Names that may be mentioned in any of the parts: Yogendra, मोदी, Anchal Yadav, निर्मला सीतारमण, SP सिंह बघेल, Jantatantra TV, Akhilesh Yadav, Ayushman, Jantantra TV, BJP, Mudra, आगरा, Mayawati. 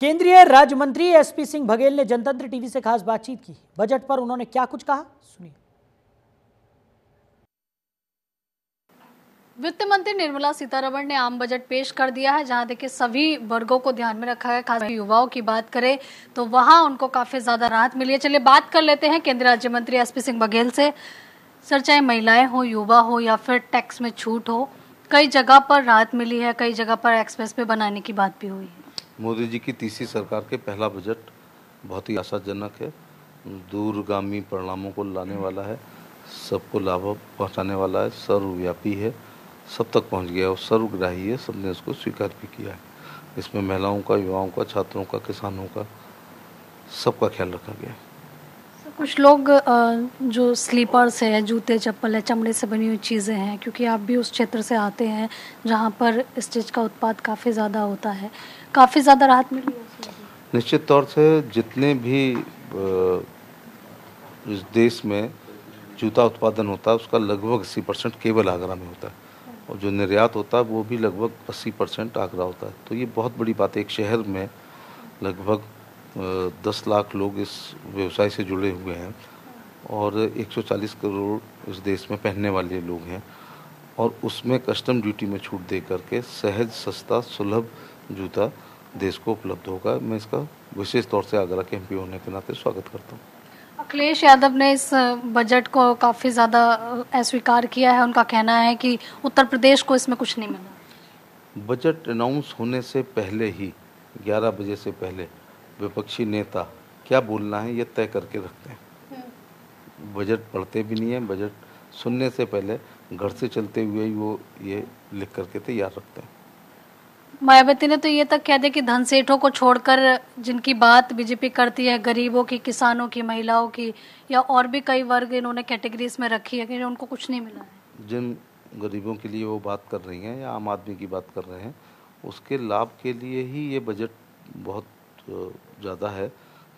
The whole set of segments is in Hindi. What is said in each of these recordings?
केंद्रीय राज्य मंत्री SP सिंह बघेल ने जनतंत्र टीवी से खास बातचीत की। बजट पर उन्होंने क्या कुछ कहा, सुनिए। वित्त मंत्री निर्मला सीतारमण ने आम बजट पेश कर दिया है, जहां देखिए सभी वर्गों को ध्यान में रखा है। खासकर युवाओं की बात करें तो वहां उनको काफी ज्यादा राहत मिली है। चलिए बात कर लेते हैं केंद्रीय राज्य मंत्री SP सिंह बघेल से। सर, चाहे महिलाएं हो, युवा हो या फिर टैक्स में छूट हो, कई जगह पर राहत मिली है, कई जगह पर एक्सप्रेस वे बनाने की बात भी हुई है। मोदी जी की तीसरी सरकार के पहला बजट बहुत ही आशाजनक है, दूरगामी परिणामों को लाने वाला है, सबको लाभ पहुंचाने वाला है, सर्वव्यापी है, सब तक पहुंच गया और सर्वग्राही है, सबने उसको स्वीकार भी किया है। इसमें महिलाओं का, युवाओं का, छात्रों का, किसानों का, सबका ख्याल रखा गया है। कुछ लोग जो स्लीपर्स है, जूते चप्पल है, चमड़े से बनी हुई चीज़ें हैं, क्योंकि आप भी उस क्षेत्र से आते हैं जहां पर इस चीज़ का उत्पाद काफ़ी ज़्यादा होता है, काफ़ी ज़्यादा राहत मिली है। निश्चित तौर से जितने भी इस देश में जूता उत्पादन होता है उसका लगभग 80% केवल आगरा में होता है, और जो निर्यात होता है वो भी लगभग 80% आगरा होता है। तो ये बहुत बड़ी बात है, एक शहर में लगभग 10 लाख लोग इस व्यवसाय से जुड़े हुए हैं और 140 करोड़ इस देश में पहनने वाले लोग हैं, और उसमें कस्टम ड्यूटी में छूट दे करके सहज, सस्ता, सुलभ जूता देश को उपलब्ध होगा। मैं इसका विशेष तौर से आगरा के MP होने के नाते स्वागत करता हूँ। अखिलेश यादव ने इस बजट को काफ़ी ज़्यादा अस्वीकार किया है। उनका कहना है कि उत्तर प्रदेश को इसमें कुछ नहीं मिला। बजट अनाउंस होने से पहले ही 11 बजे से पहले विपक्षी नेता क्या बोलना है ये तय करके रखते हैं। बजट पढ़ते भी नहीं है, बजट सुनने से पहले घर से चलते हुए ही वो ये लिख करके तैयार रखते हैं। मायावती ने तो ये तक कह दिया कि धन सेठों को छोड़कर जिनकी बात BJP करती है, गरीबों की, किसानों की, महिलाओं की या और भी कई वर्ग इन्होंने कैटेगरीज में रखी है कि उनको कुछ नहीं मिला है। जिन गरीबों के लिए वो बात कर रही हैं या आम आदमी की बात कर रहे हैं, उसके लाभ के लिए ही ये बजट बहुत ज़्यादा है,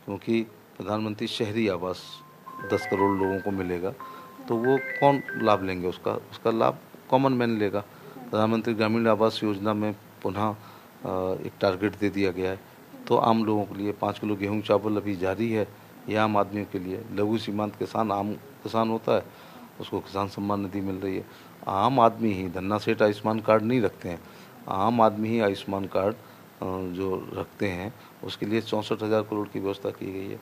क्योंकि प्रधानमंत्री शहरी आवास 10 करोड़ लोगों को मिलेगा तो वो कौन लाभ लेंगे उसका? उसका लाभ कॉमन मैन लेगा। प्रधानमंत्री ग्रामीण आवास योजना में पुनः एक टारगेट दे दिया गया है, तो आम लोगों के लिए 5 किलो गेहूं चावल अभी जारी है, ये आम आदमियों के लिए। लघु सीमांत किसान आम किसान होता है, उसको किसान सम्मान निधि मिल रही है। आम आदमी ही, धन्ना सेठ आयुष्मान कार्ड नहीं रखते हैं, आम आदमी ही आयुष्मान कार्ड जो रखते हैं उसके लिए 64,000 करोड़ की व्यवस्था की गई है।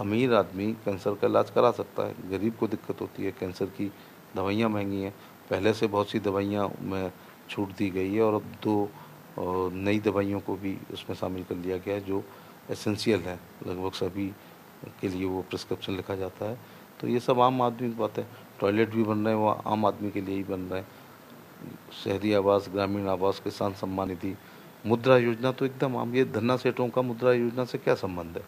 अमीर आदमी कैंसर का इलाज करा सकता है, गरीब को दिक्कत होती है, कैंसर की दवाइयाँ महंगी हैं, पहले से बहुत सी दवाइयाँ में छूट दी गई है और अब 2 नई दवाइयों को भी उसमें शामिल कर लिया गया है जो एसेंशियल है, लगभग सभी के लिए वो प्रिस्क्रिप्शन लिखा जाता है। तो ये सब आम आदमी की बात है। टॉयलेट भी बन रहे हैं, वो आम आदमी के लिए ही बन रहे हैं। शहरी आवास, ग्रामीण आवास, किसान सम्मान निधि, मुद्रा योजना तो एकदम आम, ये धन्ना सेठों का मुद्रा योजना से क्या संबंध है?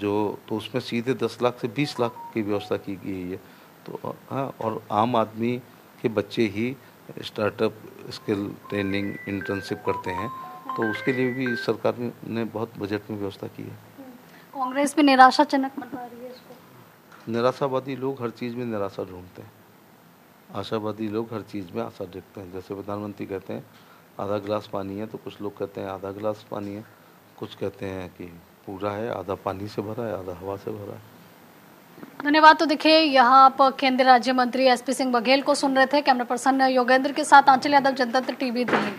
जो तो उसमें सीधे 10 लाख से 20 लाख की व्यवस्था की गई है। तो हाँ, और आम आदमी के बच्चे ही स्टार्टअप, स्किल ट्रेनिंग, इंटर्नशिप करते हैं, तो उसके लिए भी सरकार ने बहुत बजट में व्यवस्था की है। कांग्रेस भी निराशाजनक बता रही है इसको। निराशावादी लोग हर चीज़ में निराशा ढूंढते हैं, आशावादी लोग हर चीज़ में आशा देखते हैं। जैसे प्रधानमंत्री कहते हैं आधा गिलास पानी है, तो कुछ लोग कहते हैं आधा गिलास पानी है, कुछ कहते हैं कि पूरा है, आधा पानी से भरा है, आधा हवा से भरा है। धन्यवाद। तो देखिए यहाँ पर केंद्रीय राज्य मंत्री SP सिंह बघेल को सुन रहे थे। कैमरा पर्सन योगेंद्र के साथ आंचल यादव, जनतंत्र TV दिल्ली।